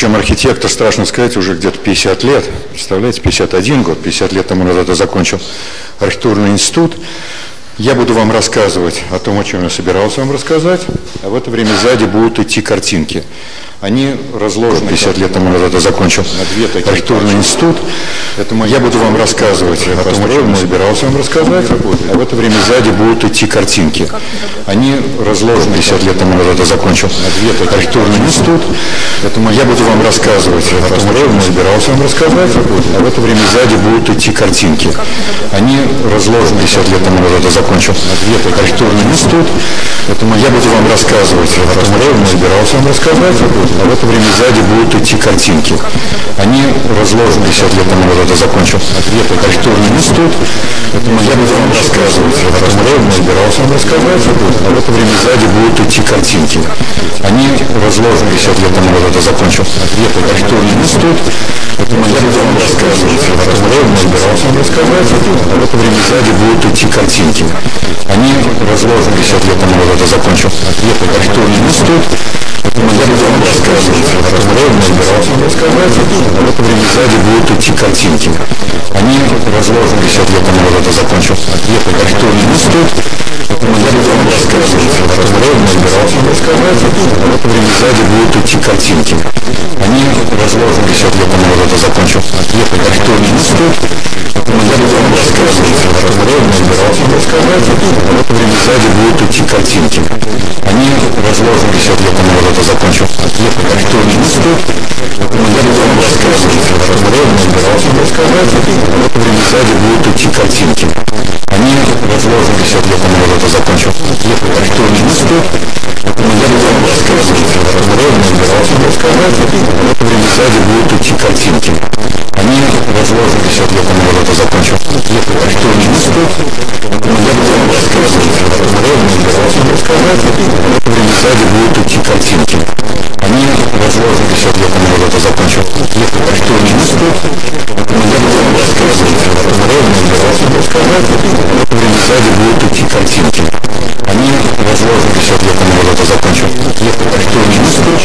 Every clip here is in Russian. Причем архитектор, страшно сказать, уже где-то 50 лет, представляете, 51 год, 50 лет тому назад я закончил архитектурный институт. Я буду вам рассказывать о том, о чем я собирался вам рассказать, а в это время сзади будут идти картинки. Они разложены. 50 лет тому назад я закончил архитектурный институт. Я буду вам рассказывать о том, о чем я собирался вам рассказать, а в это время сзади будут идти картинки. Они разложены. 50 лет тому назад я закончил архитектурный институт. Я буду вам рассказывать о том, о чем я собирался вам рассказать, а в это время сзади будут идти картинки. Они разложены. 50 лет тому назад я закончил архитектурный институт. Я буду вам рассказывать о том, о чем я собирался вам рассказать, а в это время сзади будут идти картинки. Они разложены. 50 лет тому назад я закончил архитектурный институт. Я буду вам рассказывать о том, о чем я собирался вам рассказать, а в это время сзади будут идти картинки. Они разложены. 50 лет тому назад я закончил архитектурный институт. Я буду вам рассказывать о том, о чем я собирался вам рассказать, а в это время сзади будут идти картинки. Они разложены. 50 лет тому назад я закончил архитектурный институт. Я буду вам рассказывать о том, о чем я собирался вам рассказать, а в это время сзади будут идти картинки. Они разложены. 50 лет тому назад я закончил архитектурный институт. Я буду вам рассказывать о том, о чем я собирался вам рассказать, а в это время сзади будут идти картинки. Они разложены. 50 лет тому назад я закончил архитектурный институт. Я буду вам рассказывать о том, о чем я собирался вам рассказать, а в это время сзади будут идти картинки. Они разложены. 50 лет тому назад я закончил архитектурный институт. Я буду вам рассказывать о том, о чем я собирался вам рассказать, а в это время сзади будут идти картинки. Они разложены. 50 лет тому назад я закончил архитектурный институт. Я буду вам рассказывать о том, о чем я собирался вам рассказать, а в это время сзади будут идти картинки. Они разложены. 50 лет тому назад я закончил архитектурный институт. Я буду вам рассказывать о том, о чем я собирался вам рассказать, а в это время сзади будут идти картинки. Они разложены. 50 лет тому назад я закончил архитектурный институт. Я буду вам рассказывать о том, о чем я собирался вам рассказать, а в это время сзади будут идти картинки. Они разложены. 50 лет тому назад я закончил архитектурный институт.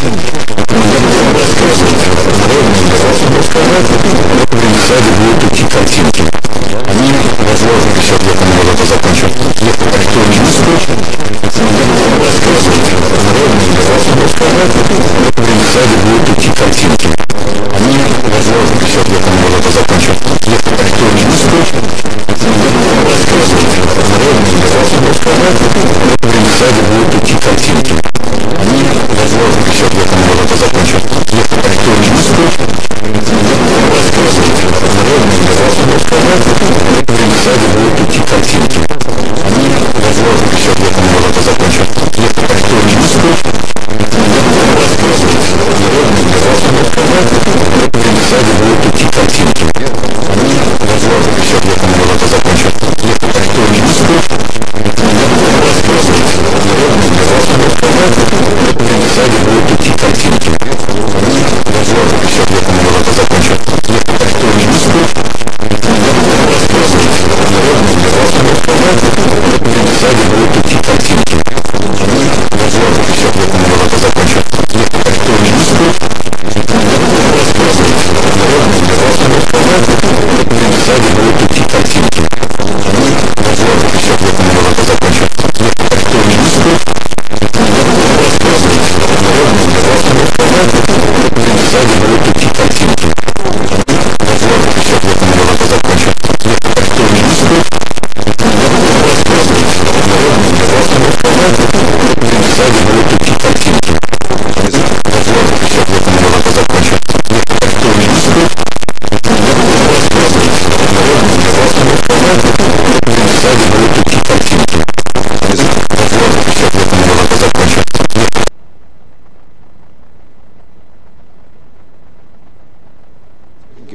Я буду вам рассказывать о том, о чем я собирался вам рассказать, а в это время сзади будут идти картинки. Они разложены. 50 лет тому назад я закончил архитектурный институт. Я буду вам рассказывать о том, о чем я собирался вам рассказать, а в это время сзади будут идти картинки. Они разложены. 50 лет тому назад я закончил архитектурный институт. Я буду вам рассказывать о том, о чем я собирался вам рассказать, а в это время сзади будут идти картинки. Они разложены. 50 лет тому назад я закончил архитектурный институт. Я буду вам рассказывать о том, о чем я собирался вам рассказать, а в это время сзади будут идти картинки. Они разложены. 50 лет тому назад я закончил архитектурный институт. Я буду вам рассказывать о том, о чем я собирался вам рассказать, а в это время сзади будут идти картинки. Они разложены. 50 лет тому назад я закончил архитектурный институт. Я буду вам рассказывать о том, о чем я собирался вам рассказать, а в это время сзади будут идти картинки. Они разложены. 50 лет тому назад я закончил архитектурный институт. Я буду вам рассказывать о том, о чем я собирался вам рассказать, а в это время сзади будут идти картинки. Они разложены. 50 лет тому назад я закончил архитектурный институт. Я буду вам рассказывать о том, о чем я собирался вам рассказать, а в это время сзади будут идти картинки. Они разложены. 50 лет тому назад я закончил архитектурный институт. Я буду вам рассказывать о том, о чем я собирался вам рассказать, а в это время сзади будут идти картинки. Они разложены. 50 лет тому назад я закончил архитектурный институт. Я буду вам рассказывать о том, о чем я собирался вам рассказать, а в это время сзади будут идти картинки. Разложены. 50 лет тому назад я закончил архитектурный институт. Я буду вам рассказывать о том, о чем я собирался вам рассказать, а в это время сзади будут идти картинки. Разложены. 50 лет тому назад я закончил.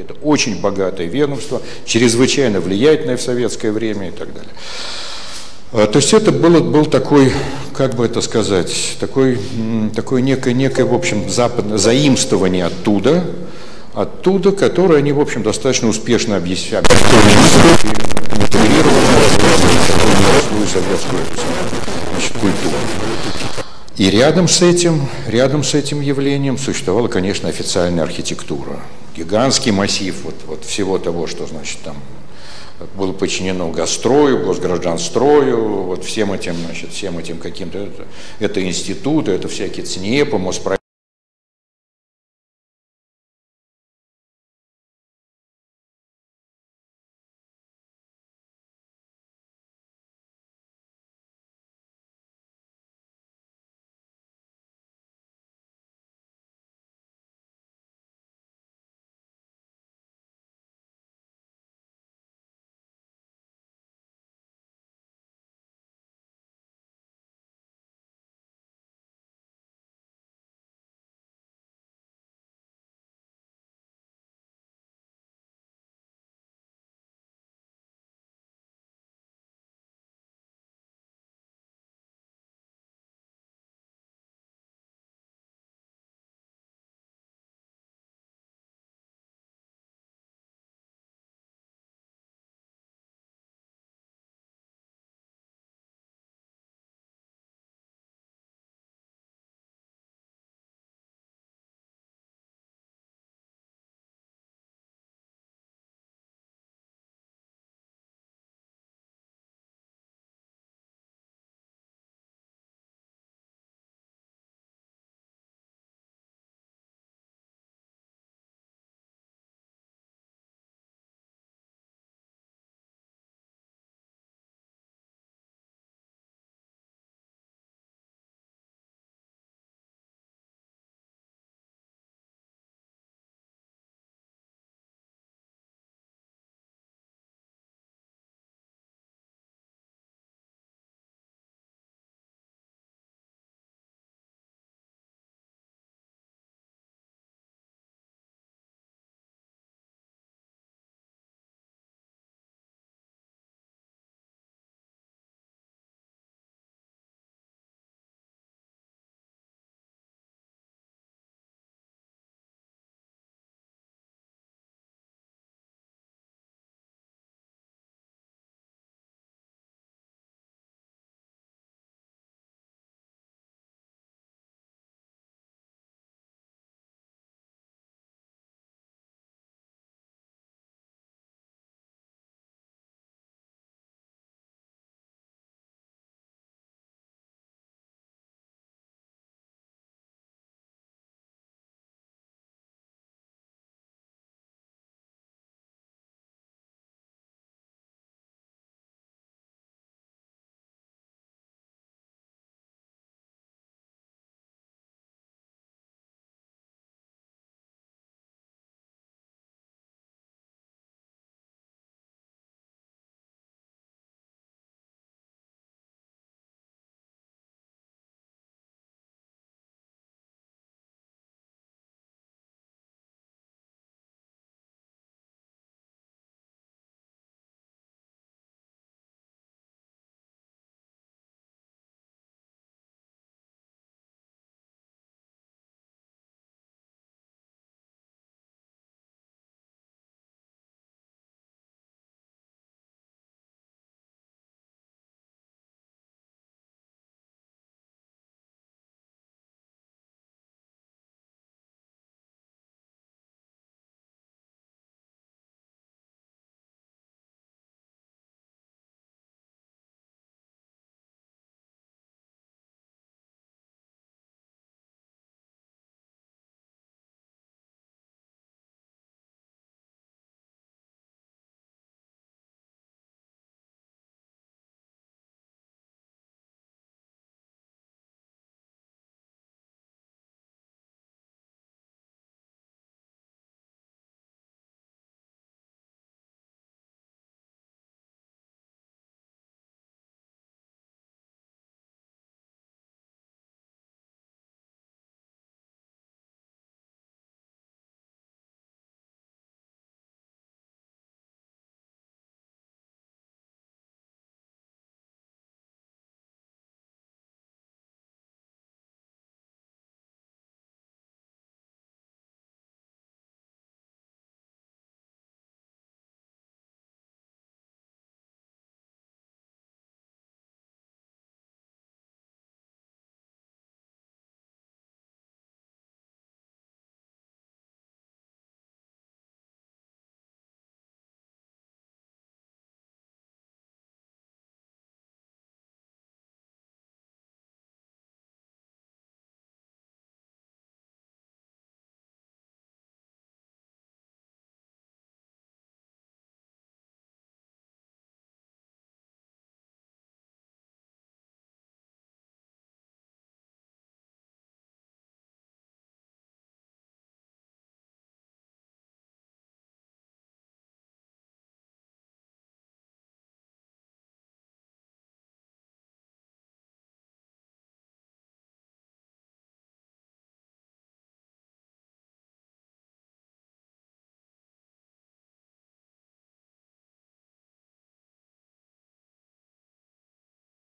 Это очень богатое ведомство, чрезвычайно влиятельное в советское время и так далее. То есть это был такой, как бы это сказать, такое некое, в общем, западное заимствование оттуда, которое они, в общем, достаточно успешно объясняли. Интегрировали в советскую культуру. И рядом с этим явлением существовала, конечно, официальная архитектура. Гигантский массив вот всего того, что, значит, там было подчинено Госстрою, Госгражданстрою, вот всем этим каким-то, это институты, это всякие ЦНЕПы, Моспроекты.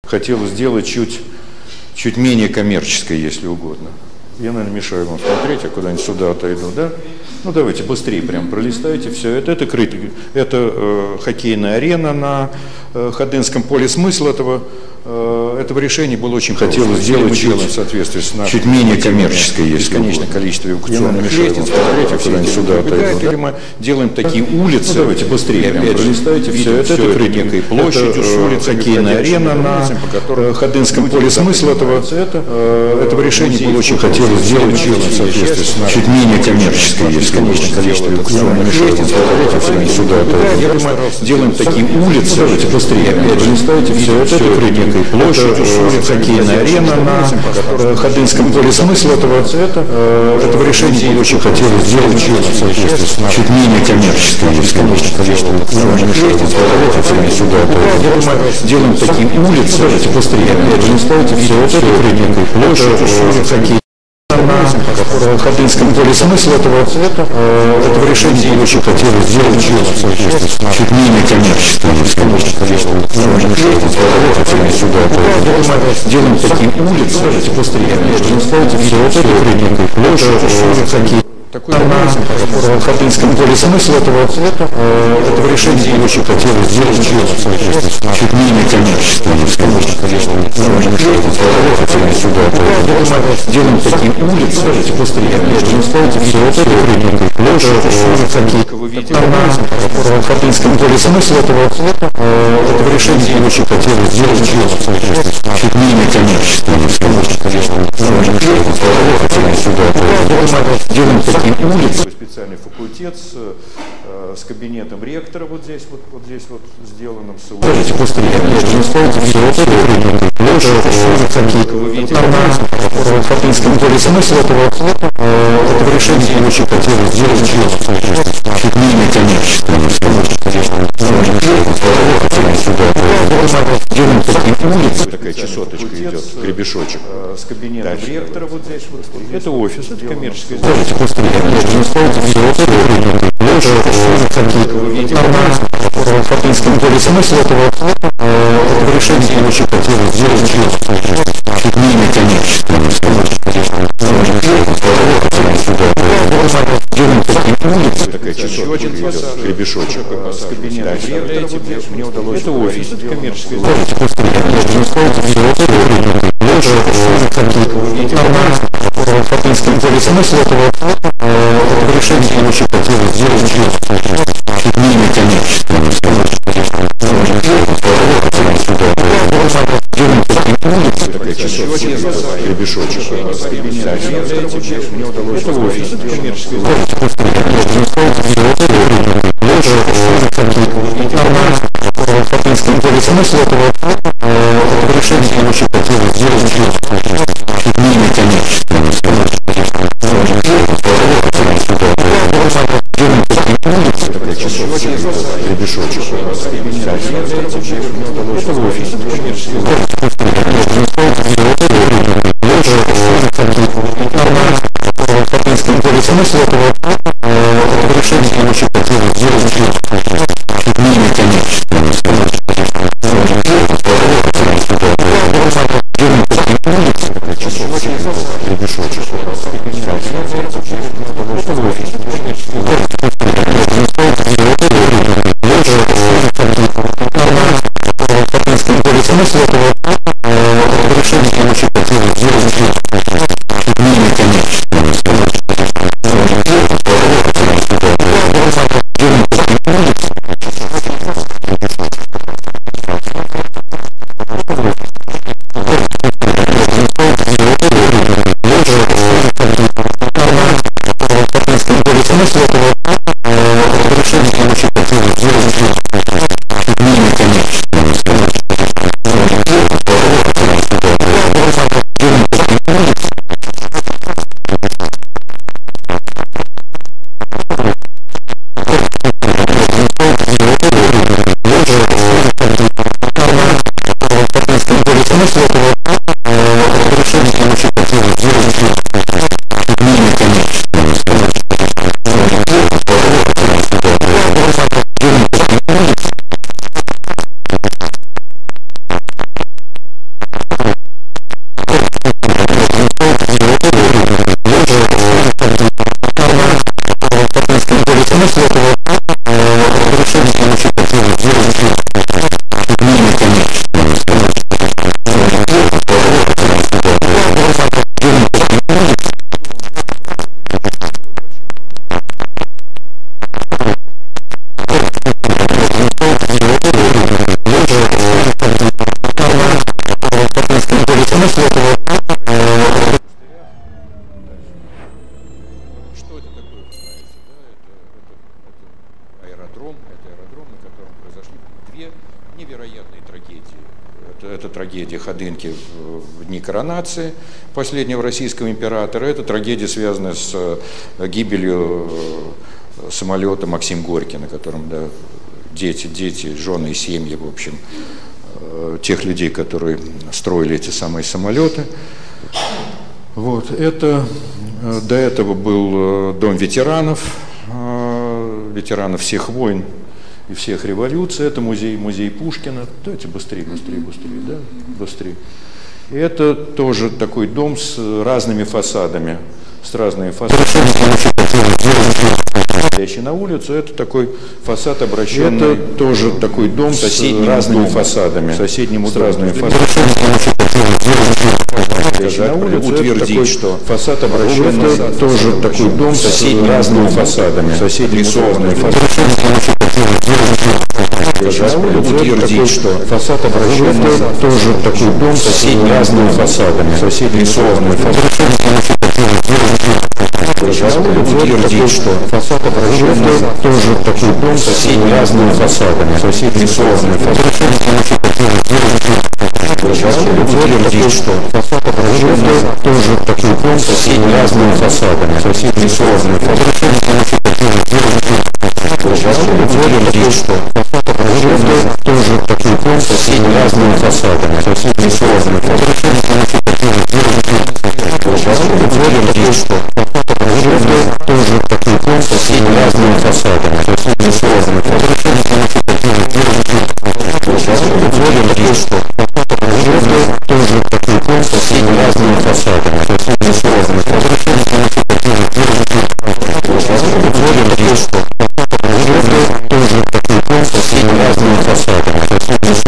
хотела сделать чуть менее коммерческой, если угодно. Я, наверное, мешаю вам смотреть, я куда-нибудь сюда отойду, да? Ну, давайте быстрее прям пролистайте все это. Это хоккейная арена на Ходынском поле. Смысл этого решения было очень хотелось сделать чуть менее коммерческое, если конечно, количество эвакуационных лестниц. Смотрите, куда-нибудь сюда отойду. Или мы делаем такие улицы. Ну, давайте быстрее прям пролистайте все это. Это некая площадь с улиц, хоккейная арена на Ходынском поле. Смысл этого решения было очень хотелось сделать чуть менее коммерческое, есть, конечно, количество эвакуационных лестниц. Я думаю, делаем такие улицы. Давайте быстрее. Представьте, все это некой площадью, хоккейная арена на Ходынском поле. Смысл этого решения было очень хотелось сделать чуть менее коммерческое, есть, конечно, количество эвакуационных лестниц. Я думаю, делаем такие улицы. Давайте быстрее. Представьте, все это некой площадью, хоккейной на Ходынском поле. Смысл этого решения было очень хотелось сделать чуть менее коммерческое, конечно, делаем такие улицы, быстрее, все это такой на Ходынском поле. Смысл этого решения было очень хотелось сделать чуть менее коммерческое, конечно, делаем такие улицы, быстрее, на Ходынском поле. Смысл этого решения было очень хотелось сделать чуть менее коммерческое, конечно, делаем такие улицы. Специальный факультет с кабинетом ректора вот здесь сделанным. Скажите, быстрее. Как вы видите, на Ходынском поле. Смысл этого решения было очень хотелось сделать чуть менее коммерческое, делаем такие улицы. Такая чесоточка идет, гребешочек. С кабинетом ректора вот здесь вот. Это офис, это коммерческое здание. На Ходынском поле. Смысл этого решения было очень хотелось сделать чуть менее коммерческое, делаем такие улицы. Такая часочек идет, гребешочек. С кабинета мне удалось. Это офис, это коммерческое здание. Ходынском поле. Смысл этого решения было очень хотелось сделать чуть менее коммерческое, делаем такие улицы. Такая часочек, гребешочек. Мне удалось коммерческое Ходынском поле. Смысл этого решения было очень хотелось сделать чуть менее коммерческое, делаем такие улицы. Такая часочек, гребешочек. Это офис, Ходынском поле. Смысл этого решения было очень хотелось сделать чуть менее коммерческое. Смысл этого решения было очень хотелось сделать чуть менее коммерческое, делаем такие улицы. Смысл этого решения было очень хотелось сделать чуть менее коммерческое. называется, да, это аэродром, на котором произошли две невероятные трагедии. Это трагедия Ходынки в дни коронации последнего российского императора, это трагедия, связанная с гибелью самолета Максим Горький, на котором, да, дети, жены и семьи, в общем, тех людей, которые строили эти самые самолеты. Вот, это, до этого был дом ветеранов всех войн и всех революций, это музей Пушкина. Давайте быстрее, да, быстрее. Это тоже такой дом с разными фасадами, на улицу, это такой фасад, обращенный, это тоже такой дом с разными фасадами, соседнему разными фасадами, утвердить, что фасад обращенный, тоже такой дом с разными фасадами, соседнему разными фасадами, утвердить, что фасад обращенный, тоже такой дом с разными фасадами, соседнему разными фасадами. Утвердить, что фасад обращенный, тоже такой дом с разными фасадами, соседними сложными фасадами. Утвердить, что фасад обращенный, тоже такой дом с разными фасадами, соседними сложными фасадами. Утвердить, что фасад обращенный, тоже такой дом с разными фасадами, соседними сложными фасадами. Утвердить, что тоже такой дом с разными фасадами, соседними сложными фасадами. Утвердить, что тоже такой дом с разными фасадами, соседними сложными фасадами. Утвердить, что тоже такой дом с разными фасадами, соседними сложными фасадами. Утвердить, что тоже такой дом со всеми разными фасадами, соседними сложными фасадами. Утвердить, что тоже такой дом со всеми разными фасадами, соседними сложными фасадами. Утвердить, что тоже такой дом со всеми разными фасадами, соседними сложными фасадами. Утвердить, что тоже такой дом со всеми разными фасадами. Let's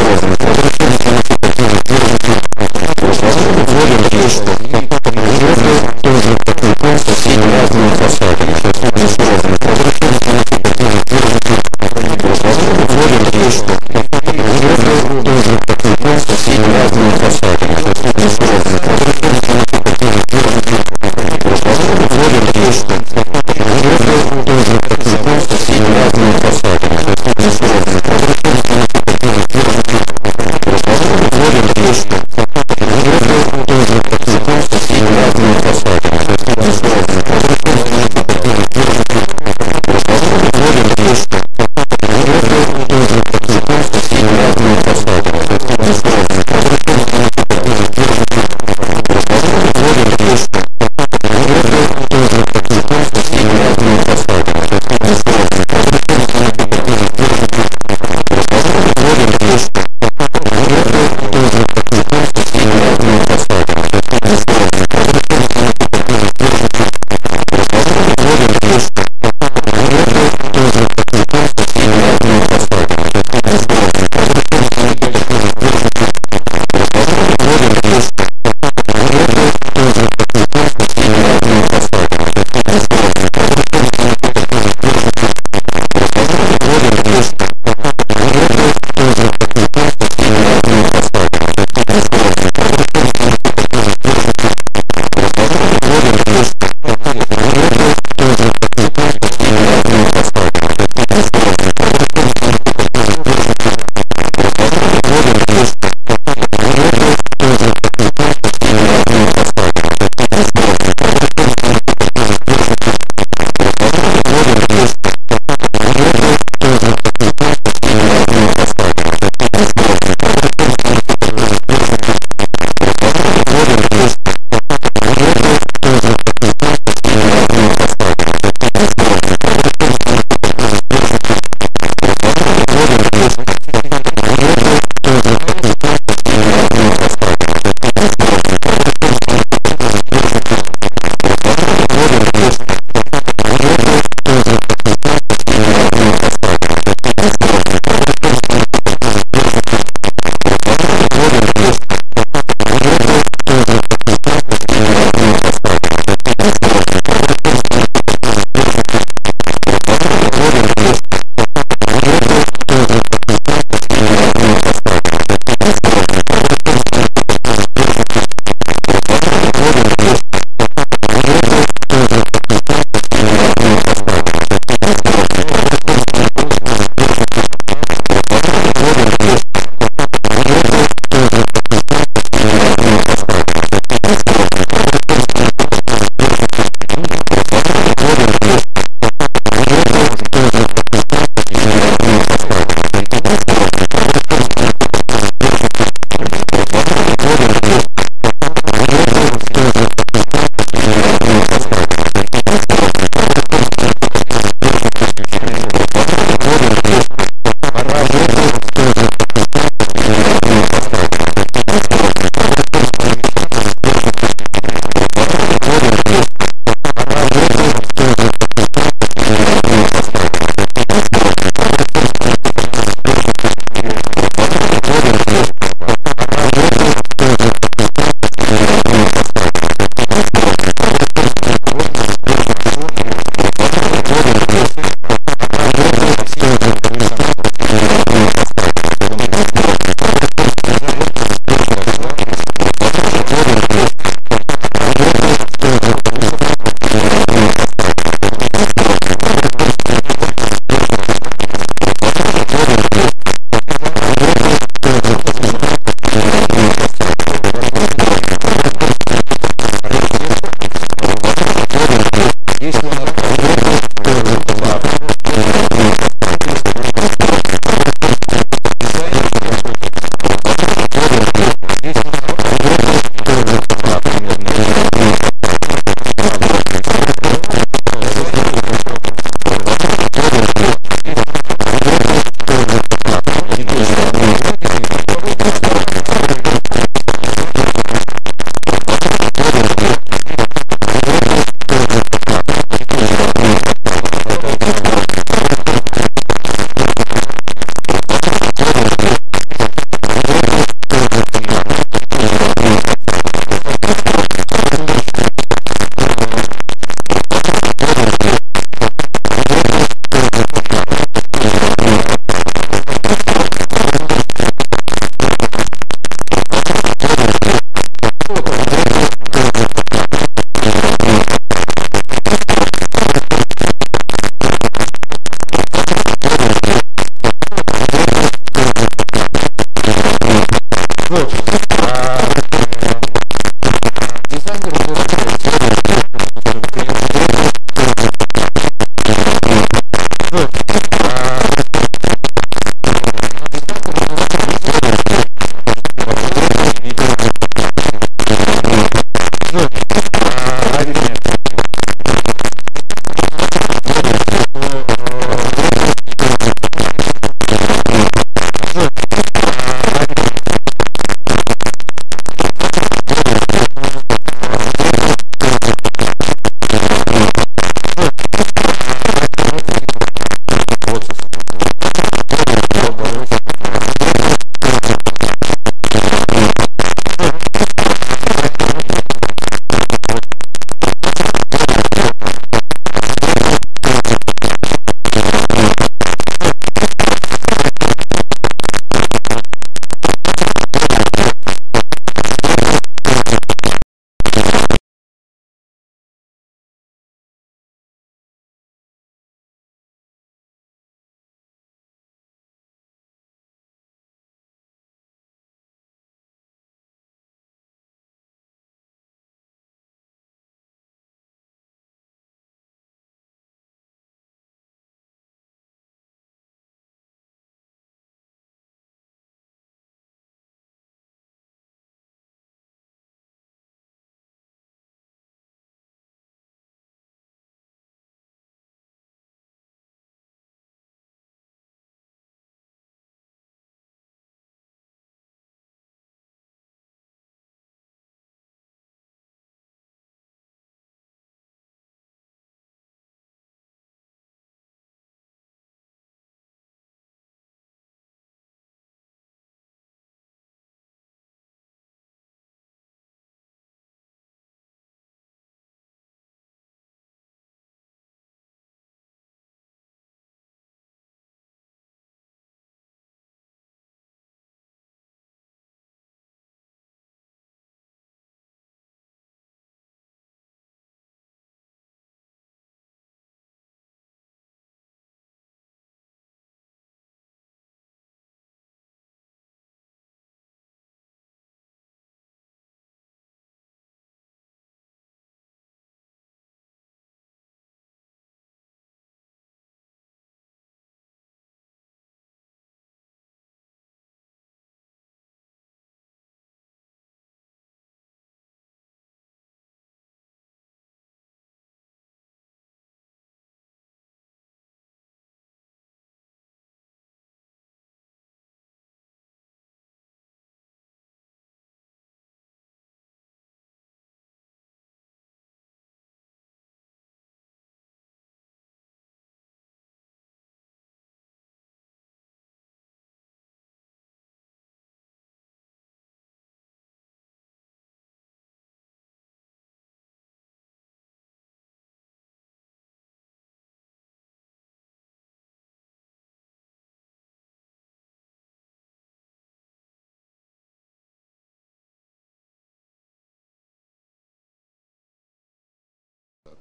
go.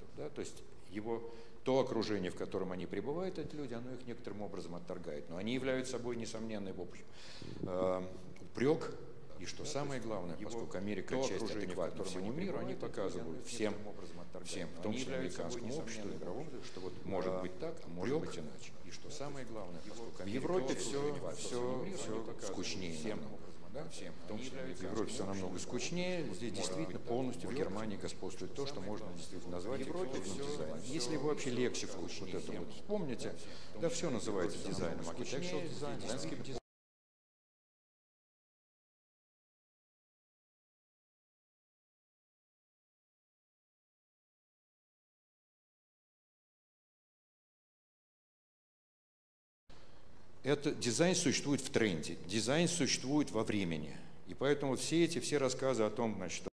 мигрантов. Да? То есть его, то окружение, в котором они пребывают, эти люди, оно их некоторым образом отторгает. Но они являются собой несомненный, в общем, упрек. И что да, самое главное, поскольку Америка часть адекватного мира, они показывают всем, в том числе американскому обществу, что вот может быть так, а может быть иначе. И что самое главное, в Европе все скучнее. В Европе все намного скучнее. Здесь действительно полностью в Германии господствует то, что можно действительно назвать эффективным дизайном. Если вы вообще лексику вот это вот вспомните, да, все называется дизайном. Архитектурный дизайн. Это дизайн существует в тренде, дизайн существует во времени. И поэтому все эти рассказы о том, значит,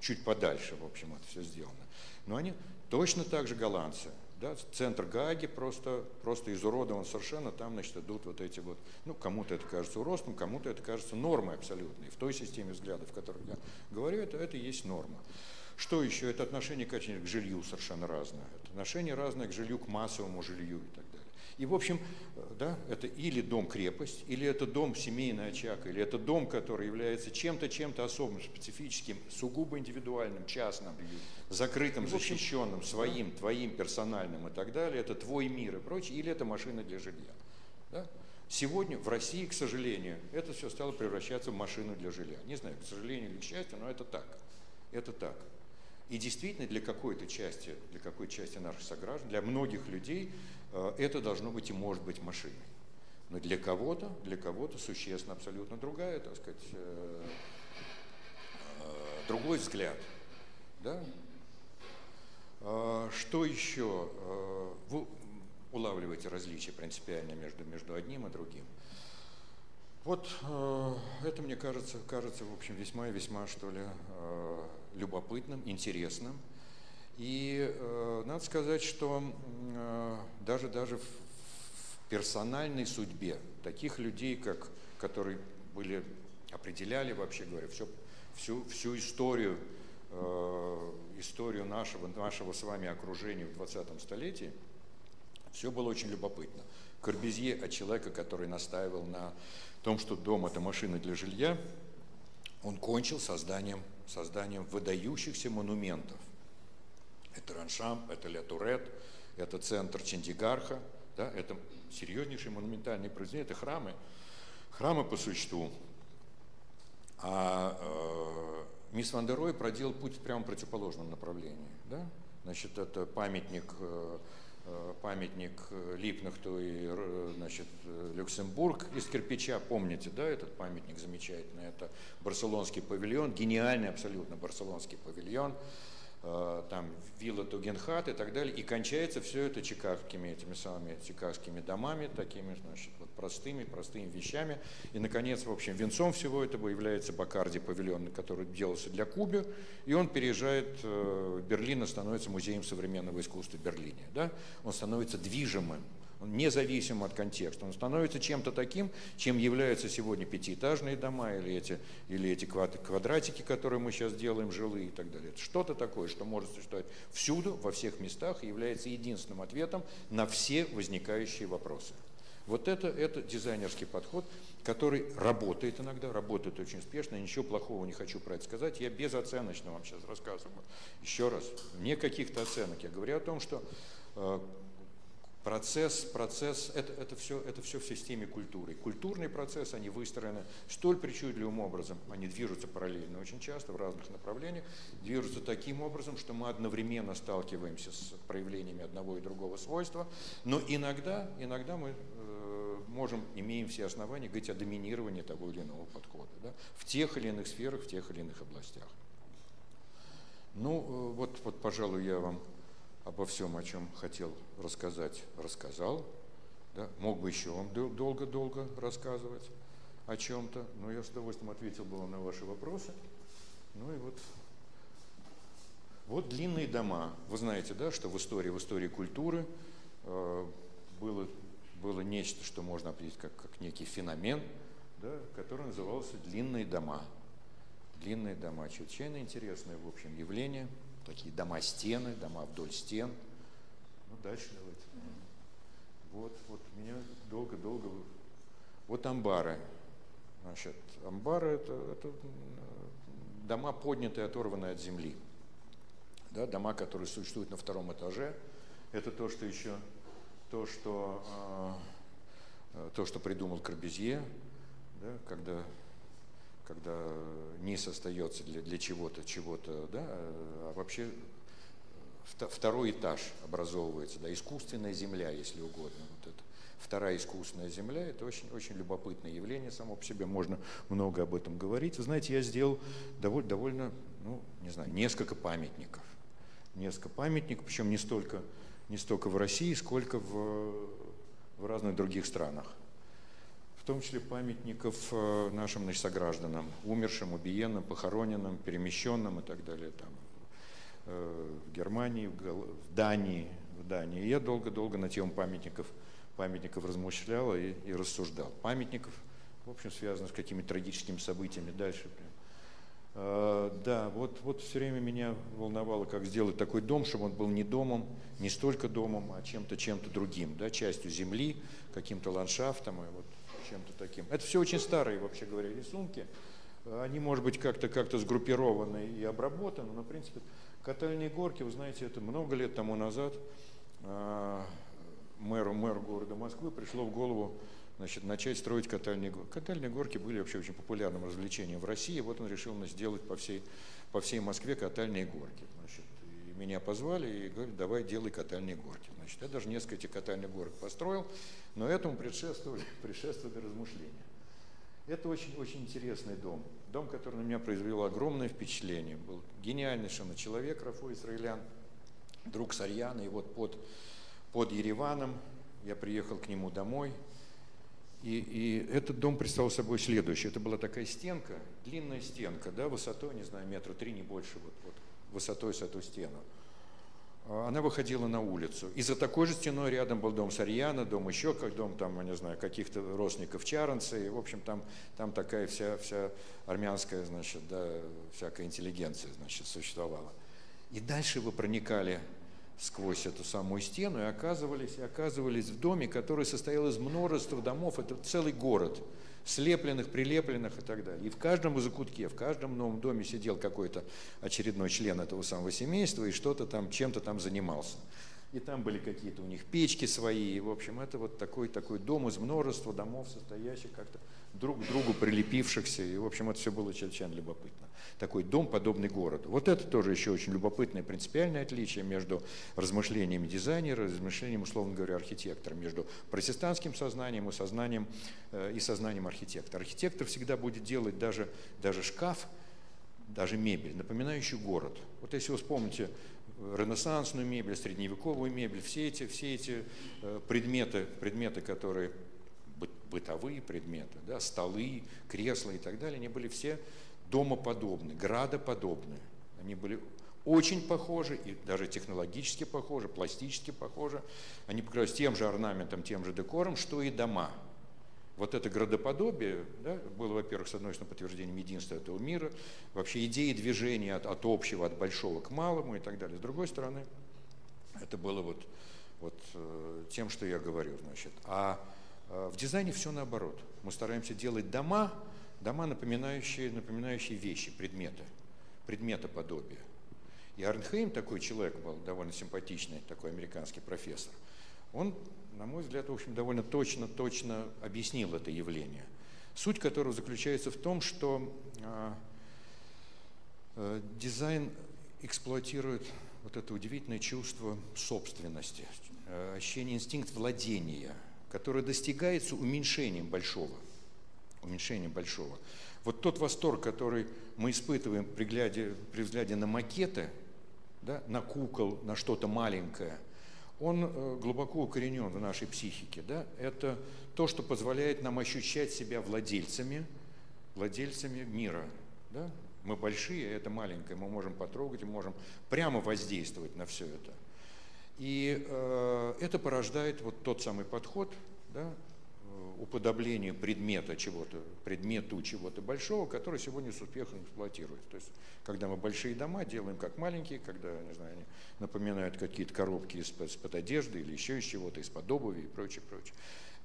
чуть подальше, в общем, это все сделано. Но они точно так же голландцы. Да? Центр Гааги просто изуродован совершенно. Там, значит, идут вот эти вот, ну, кому-то это кажется уродством, кому-то это кажется нормой абсолютной. В той системе взглядов, о которой я говорю, это и есть норма. Что еще? Это отношение, конечно, к жилью совершенно разное. Это отношение разное к жилью, к массовому жилью и так далее. И, в общем, да, это или дом-крепость, или это дом семейный очаг, или это дом, который является чем-то особым, специфическим, сугубо индивидуальным, частным, закрытым, защищенным, своим, твоим, персональным и так далее. Это твой мир и прочее, или это машина для жилья. Да? Сегодня в России, к сожалению, это все стало превращаться в машину для жилья. Не знаю, к сожалению или к счастью, но это так. Это так. И действительно для какой части наших сограждан, для многих людей это должно быть и может быть машиной. Но для кого-то существенно абсолютно другая, так сказать, другой взгляд. Да? Что еще? Вы улавливаете различия принципиально между одним и другим. Вот это, мне кажется, в общем, весьма, что ли, любопытным, интересным. И надо сказать, что даже в персональной судьбе таких людей, которые определяли, вообще говоря, всю историю, нашего с вами окружения в 20-м столетии, все было очень любопытно. Корбюзье от человека, который настаивал на том, что дом – это машина для жилья, он кончил созданием выдающихся монументов. Это Раншам, это Ле Турет, это центр Чандигарха, да, это серьезнейшие монументальные произведения, это храмы по существу. А Мис Ван дер Роэ проделал путь в прямо противоположном направлении. Да? Значит, это памятник Либкнехту и, значит, Люксембург из кирпича, помните, да, этот памятник замечательный, это Барселонский павильон, гениальный абсолютно Барселонский павильон, там вилла Тугенхат и так далее, и кончается все это чикагскими домами, такими, значит, вот простыми вещами, и, наконец, в общем, венцом всего этого является Бакарди павильон, который делался для Кубы, и он переезжает в Берлин и становится музеем современного искусства в Берлине, да? Он становится движимым, независимо от контекста, он становится чем-то таким, чем являются сегодня пятиэтажные дома или эти квадратики, которые мы сейчас делаем, жилые и так далее. Это что-то такое, что может существовать всюду, во всех местах, и является единственным ответом на все возникающие вопросы. Вот это дизайнерский подход, который работает иногда, работает очень успешно, ничего плохого не хочу про это сказать, я безоценочно вам сейчас рассказываю. Еще раз, не каких-то оценок, я говорю о том, что Процесс это все в системе культуры. Культурный процесс, они выстроены столь причудливым образом, они движутся параллельно очень часто в разных направлениях, движутся таким образом, что мы одновременно сталкиваемся с проявлениями одного и другого свойства, но иногда мы имеем все основания говорить о доминировании того или иного подхода, да, в тех или иных сферах, в тех или иных областях. Ну, вот, пожалуй, я вам обо всем, о чем хотел рассказать, рассказал. Да? Мог бы еще вам долго-долго рассказывать о чем-то, но я с удовольствием ответил бы на ваши вопросы. Ну и вот. Вот длинные дома. Вы знаете, да, что в истории культуры было нечто, что можно определить как некий феномен, да, который назывался длинные дома. Длинные дома, чрезвычайно интересное, в общем, явление. Такие дома-стены, дома вдоль стен. Ну, дальше давайте. Вот меня долго. Вот амбары. Значит, амбары – это дома, поднятые, оторванные от земли. Да, дома, которые существуют на втором этаже. Это то, что придумал Корбюзье, да, когда низ остается для чего-то, да, а вообще второй этаж образовывается, да, искусственная земля, если угодно. Вот это. Вторая искусственная земля – это очень, очень любопытное явление само по себе, можно много об этом говорить. Вы знаете, я сделал довольно, ну, не знаю, несколько памятников. Несколько памятников, причем не столько в России, сколько в разных других странах. В том числе памятников нашим согражданам, умершим, убиенным, похороненным, перемещенным и так далее, там, в Германии, в Дании. Я долго-долго на тему памятников размышлял и рассуждал. Памятников, в общем, связанных с какими-то трагическими событиями. Дальше. Да, вот все время меня волновало, как сделать такой дом, чтобы он был не домом, не столько домом, а чем-то другим, да, частью земли, каким-то ландшафтом. И вот чем-то таким. Это все очень старые, вообще говоря, рисунки. Они, может быть, как-то сгруппированы и обработаны, но, в принципе, катальные горки, вы знаете, это много лет тому назад мэру города Москвы пришло в голову, значит, начать строить катальные горки. Катальные горки были вообще очень популярным развлечением в России, вот он решил сделать по всей Москве катальные горки. Значит, меня позвали и говорят, давай делай катальные горки. Значит, я даже несколько этих катальных горок построил, но этому предшествовали размышления. Это очень-очень интересный дом. Дом, который на меня произвел огромное впечатление. Был гениальный совершенно человек, Рафо Израилян, друг Сарьяна. И вот под Ереваном я приехал к нему домой. И этот дом представлял собой следующее. Это была такая стенка, длинная стенка, да, высотой, не знаю, 3 метра, не больше, вот. Высотой с эту стену. Она выходила на улицу. И за такой же стеной рядом был дом Сарьяна, дом еще, как дом там, я не знаю, каких-то родственников Чаранца. И, в общем, там такая вся армянская, значит, да, всякая интеллигенция, значит, существовала. И дальше вы проникали сквозь эту самую стену и оказывались в доме, который состоял из множества домов. Это целый город. Слепленных, прилепленных и так далее. И в каждом закутке, в каждом новом доме сидел какой-то очередной член этого самого семейства и что-то там, чем-то там занимался. И там были какие-то у них печки свои. И, в общем, это вот такой дом из множества домов, состоящих как-то друг к другу прилепившихся. И, в общем, это все было чрезвычайно любопытно. Такой дом, подобный городу. Вот это тоже еще очень любопытное принципиальное отличие между размышлениями дизайнера, размышлениями, условно говоря, архитектора, между протестантским сознанием и сознанием архитектора. Архитектор всегда будет делать даже шкаф, даже мебель, напоминающую город. Вот если вы вспомните ренессансную мебель, средневековую мебель, все эти предметы, которые бытовые предметы, да, столы, кресла и так далее, они были все домоподобны, градоподобны. Они были очень похожи, и даже технологически похожи, пластически похожи. Они покрывались тем же орнаментом, тем же декором, что и дома. Вот это градоподобие, да, было, во-первых, с одной стороны, подтверждением единства этого мира, вообще идеи движения от общего, от большого к малому и так далее. С другой стороны, это было вот тем, что я говорю, значит. А в дизайне все наоборот. Мы стараемся делать дома, напоминающие вещи, предметоподобие. И Арнхейм, такой человек был довольно симпатичный, такой американский профессор, Он, на мой взгляд, в общем, довольно точно объяснил это явление, суть которого заключается в том, что дизайн эксплуатирует вот это удивительное чувство собственности, ощущение, инстинкт владения, которое достигается уменьшением большого. Вот тот восторг, который мы испытываем при взгляде на макеты, да, на кукол, на что-то маленькое, он глубоко укоренен в нашей психике. Да? Это то, что позволяет нам ощущать себя владельцами мира. Да? Мы большие, это маленькое, мы можем потрогать, мы можем прямо воздействовать на все это. И это порождает вот тот самый подход, да, уподоблению предмету чего-то большого, который сегодня с успехом эксплуатируется. То есть, когда мы большие дома делаем как маленькие, когда, не знаю, они напоминают какие-то коробки из-под одежды или еще из чего-то, из-под обуви и прочее.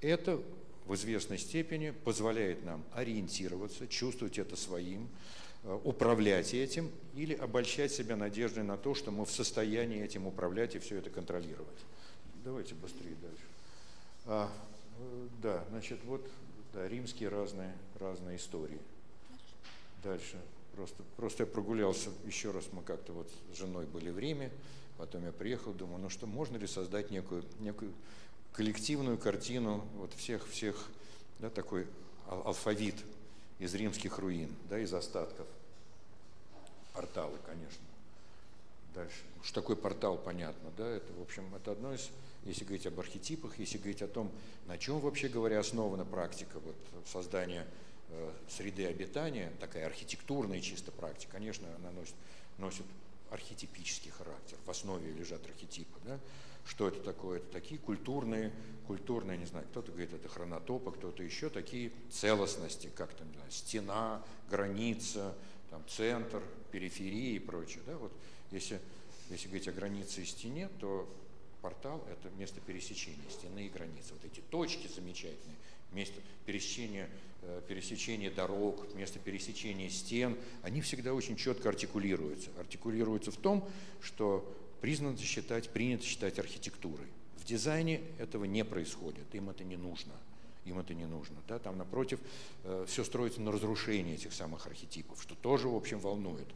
Это в известной степени позволяет нам ориентироваться, чувствовать это своим, управлять этим или обольщать себя надеждой на то, что мы в состоянии этим управлять и все это контролировать. Давайте быстрее дальше. Да, значит, вот да, римские разные истории. Дальше. Просто я прогулялся, еще раз мы как-то вот с женой были в Риме, потом я приехал, думаю, ну что, можно ли создать некую коллективную картину вот всех, да, такой алфавит из римских руин, да, из остатков. Порталы, конечно. Дальше. Уж такой портал, понятно, да, это, в общем, это одно из, если говорить об архетипах, если говорить о том, на чем, вообще говоря, основана практика вот создания среды обитания, такая архитектурная чисто практика, конечно, она носит архетипический характер, в основе лежат архетипы, да? Что это такое? Это такие культурные, не знаю, кто-то говорит, это хронотопы, кто-то еще, такие целостности, как там, не знаю, стена, граница, там, центр, периферия и прочее, да? Вот если говорить о границе и стене, то портал – это место пересечения стены и границы. Вот эти точки замечательные, место пересечения дорог, место пересечения стен, они всегда очень четко артикулируются. Артикулируются в том, что принято считать архитектурой. В дизайне этого не происходит, им это не нужно. Да? Там, напротив, все строится на разрушении этих самых архетипов, что тоже, в общем, волнует.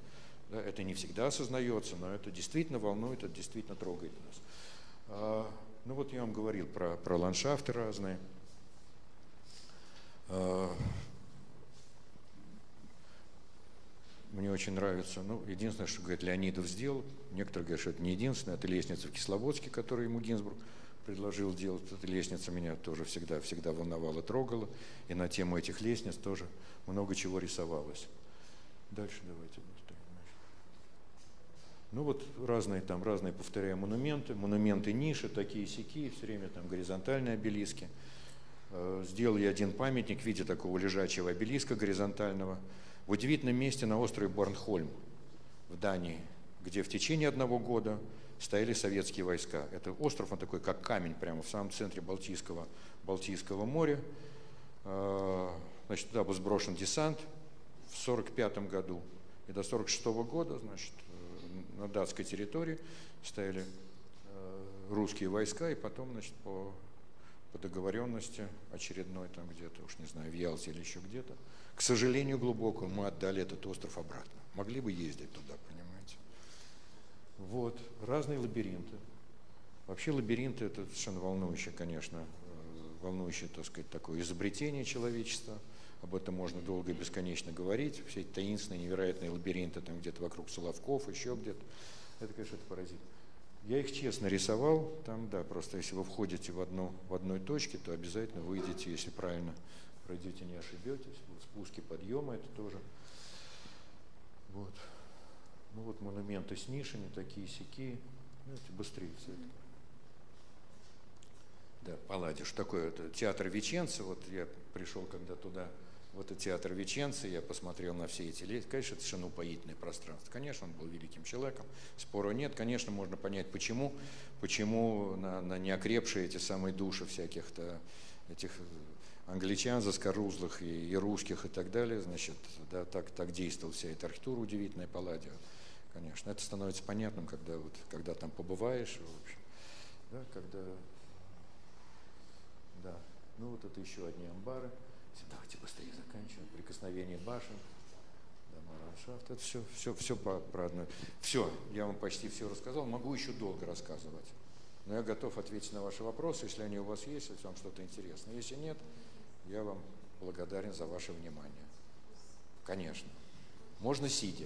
Да? Это не всегда осознается, но это действительно волнует, это действительно трогает нас. Ну вот я вам говорил про ландшафты разные. Мне очень нравится, ну, единственное, что, говорит, Леонидов сделал, некоторые говорят, что это не единственное, это лестница в Кисловодске, которую ему Гинзбург предложил делать. Эта лестница меня тоже всегда волновала, трогала, и на тему этих лестниц тоже много чего рисовалось. Дальше давайте. Ну вот разные, повторяю, монументы ниши, такие-сякие, все время там горизонтальные обелиски. Сделал я один памятник в виде такого лежачего обелиска горизонтального в удивительном месте на острове Борнхольм в Дании, где в течение одного года стояли советские войска. Это остров, он такой, как камень, прямо в самом центре Балтийского моря. Значит, туда был сброшен десант в 1945 году. И до 1946 года, значит, на датской территории стояли русские войска, и потом, значит, по договоренности очередной там где-то, уж не знаю, в Ялте или еще где-то, к сожалению глубоко, мы отдали этот остров обратно. Могли бы ездить туда, понимаете. Вот, разные лабиринты. Вообще лабиринты – это совершенно волнующее, конечно, так сказать, такое изобретение человечества. Об этом можно долго и бесконечно говорить. Все эти таинственные, невероятные лабиринты там где-то вокруг Соловков, еще где-то. Это, конечно, это паразит. Я их честно рисовал. Там, да, просто если вы входите в одной точке, то обязательно выйдете, если правильно пройдете, не ошибетесь. Спуски, подъемы, это тоже. Вот. Ну вот монументы с нишами, такие-сякие. Знаете, быстрее все это. Да, Палладио. Что такое? Это театр Виченца. Вот я пришел когда туда. Вот и театр Виченца, я посмотрел на все эти лестницы. Конечно, это совершенно упоительное пространство. Конечно, он был великим человеком, спору нет. Конечно, можно понять, почему на неокрепшие эти самые души всяких-то этих англичан, заскорузлых и русских и так далее, значит, да, так действовала вся эта архитектура удивительная Палладио. Конечно, это становится понятным, когда там побываешь, в общем, да, когда Ну вот это еще одни амбары. Все, давайте быстрее заканчиваем. Прикосновение башен, дома ландшафта. Это все про одно. Все, я вам почти все рассказал. Могу еще долго рассказывать. Но я готов ответить на ваши вопросы, если они у вас есть, если вам что-то интересно. Если нет, я вам благодарен за ваше внимание. Конечно. Можно сидя.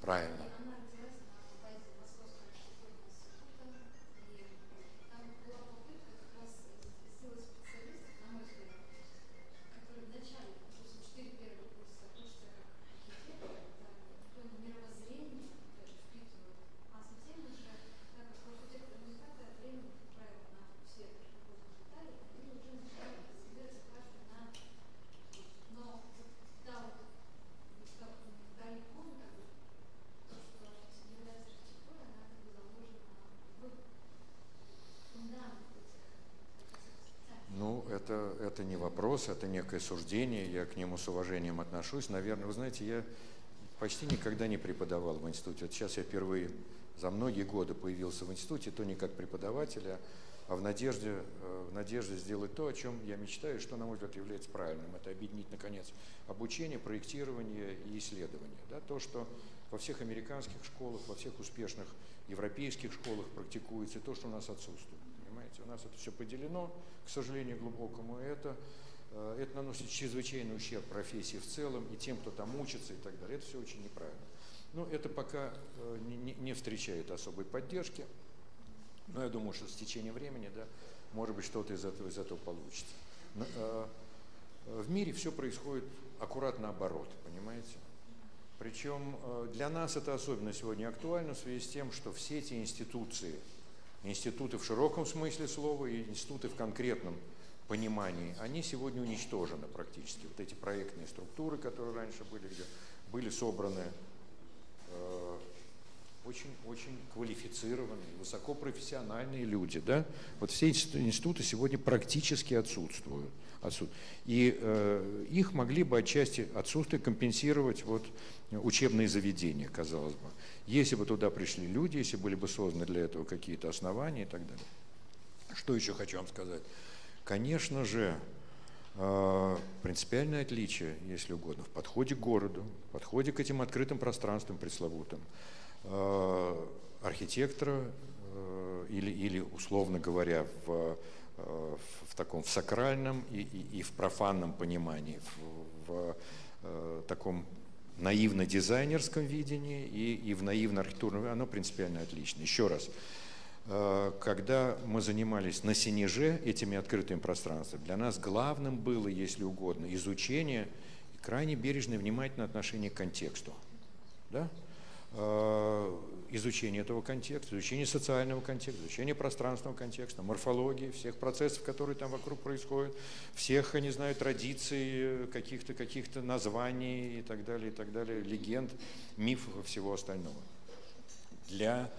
Правильно. Это не вопрос, это некое суждение, я к нему с уважением отношусь. Наверное, вы знаете, я почти никогда не преподавал в институте. Вот сейчас я впервые за многие годы появился в институте, то не как преподавателя, а в надежде сделать то, о чем я мечтаю, что, на мой взгляд, является правильным. Это объединить, наконец, обучение, проектирование и исследование. Да, то, что во всех американских школах, во всех успешных европейских школах практикуется, то, что у нас отсутствует. Понимаете, у нас это все поделено, к сожалению, глубокому, это наносит чрезвычайный ущерб профессии в целом и тем, кто там учится и так далее. Это все очень неправильно. Но это пока не встречает особой поддержки, но я думаю, что с течением времени, да, может быть, что-то из этого получится. Но, в мире все происходит аккуратно наоборот, понимаете? Причем для нас это особенно сегодня актуально в связи с тем, что все эти институты в широком смысле слова и институты в конкретном понимании, они сегодня уничтожены практически. Вот эти проектные структуры, которые раньше были, где были собраны очень-очень квалифицированные, высокопрофессиональные люди. Да? Вот все эти институты сегодня практически отсутствуют. И их могли бы отчасти отсутствие компенсировать вот учебные заведения, казалось бы. Если бы туда пришли люди, если были бы созданы для этого какие-то основания и так далее. Что еще хочу вам сказать? Конечно же, принципиальное отличие, если угодно, в подходе к городу, в подходе к этим открытым пространствам пресловутым, архитектора или, условно говоря, в сакральном и в профанном понимании, в таком наивно-дизайнерском видении и в наивно-архитектурном, оно принципиально отлично. Еще раз, когда мы занимались на Сенеже этими открытыми пространствами, для нас главным было, если угодно, изучение и крайне бережное, внимательное отношение к контексту. Да? Изучение этого контекста, изучение социального контекста, изучение пространственного контекста, морфологии, всех процессов, которые там вокруг происходят, всех, не знаю, традиций, каких-то названий и так далее, легенд, мифов и всего остального. Для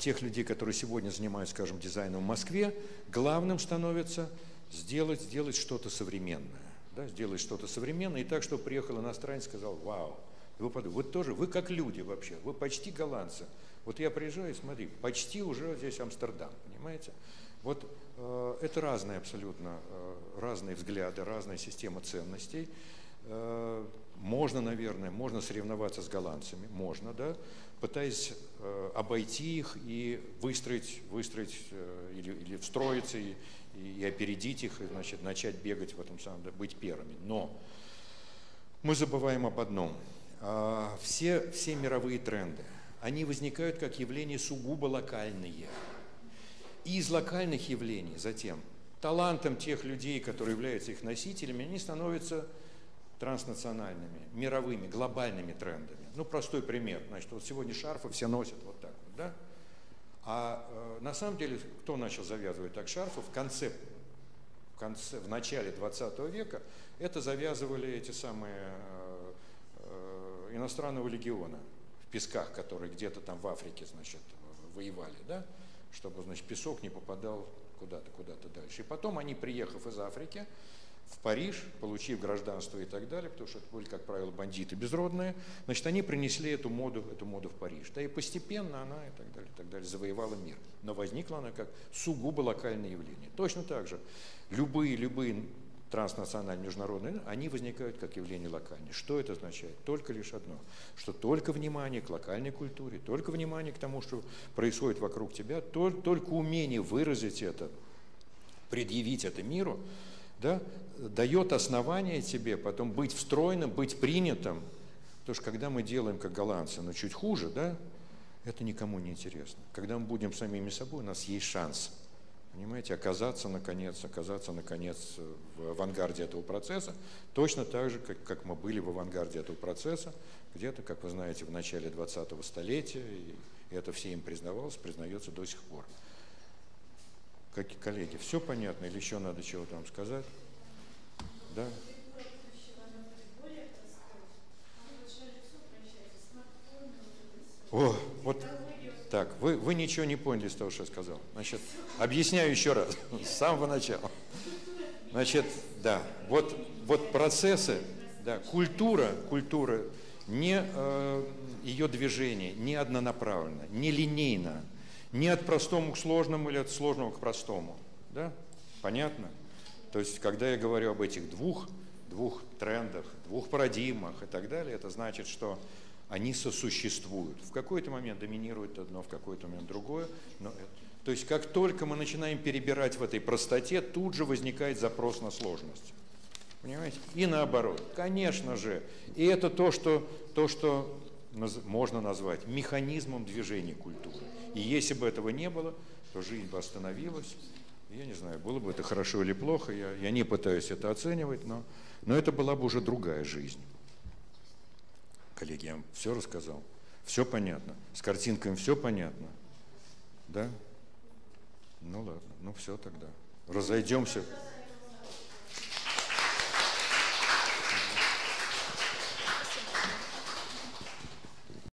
тех людей, которые сегодня занимаются, скажем, дизайном в Москве, главным становится сделать что-то современное. Да, сделать что-то современное, и так, что приехал иностранец и сказал: «Вау». Вы тоже, вы как люди вообще, вы почти голландцы. Вот я приезжаю и смотри, почти уже здесь Амстердам, понимаете? Вот это разные абсолютно, разные взгляды, разная система ценностей. Можно, наверное, можно соревноваться с голландцами, можно, да, пытаясь обойти их и выстроить или встроиться и опередить их, и, значит, начать бегать в этом самом, да, быть первыми. Но мы забываем об одном. Все мировые тренды, они возникают как явления сугубо локальные. И из локальных явлений затем талантом тех людей, которые являются их носителями, они становятся транснациональными, мировыми, глобальными трендами. Ну, простой пример. Значит, вот сегодня шарфы все носят вот так вот, да? А на самом деле, кто начал завязывать так шарфы? В начале 20 века это завязывали эти самые... иностранного легиона в песках, которые где-то там в Африке, значит, воевали, да, чтобы, значит, песок не попадал куда-то дальше. И потом они, приехав из Африки, в Париж, получив гражданство и так далее, потому что это были, как правило, бандиты безродные, значит, они принесли эту моду в Париж. Да и постепенно она и так далее, завоевала мир. Но возникла она как сугубо локальное явление. Точно так же любые транснациональные, международные, они возникают как явление локальное. Что это означает? Только лишь одно, что только внимание к локальной культуре, только внимание к тому, что происходит вокруг тебя, только умение выразить это, предъявить это миру, да, дает основание тебе потом быть встроенным, быть принятым. Потому что когда мы делаем, как голландцы, но чуть хуже, да, это никому не интересно. Когда мы будем самими собой, у нас есть шанс. Понимаете, оказаться наконец в авангарде этого процесса, точно так же, как мы были в авангарде этого процесса, где-то, как вы знаете, в начале 20-го столетия, и это все им признавалось, признается до сих пор. Коллеги, все понятно или еще надо чего-то вам сказать? Да? О, вот... Так, вы ничего не поняли из того, что я сказал. Значит, объясняю еще раз, с самого начала. Значит, да, вот процессы, да, культура, ее движение не однонаправленно, не линейно, не от простому к сложному или от сложного к простому. Да? Понятно? То есть, когда я говорю об этих двух трендах, двух парадигмах и так далее, это значит, что они сосуществуют. В какой-то момент доминирует одно, в какой-то момент другое. То есть как только мы начинаем перебирать в этой простоте, тут же возникает запрос на сложность. Понимаете? И наоборот. Конечно же. И это то, что можно назвать механизмом движения культуры. И если бы этого не было, то жизнь бы остановилась. Я не знаю, было бы это хорошо или плохо, я не пытаюсь это оценивать, но это была бы уже другая жизнь. Коллеги, я вам все рассказал, все понятно, с картинками все понятно, да? Ну ладно, ну все тогда, разойдемся.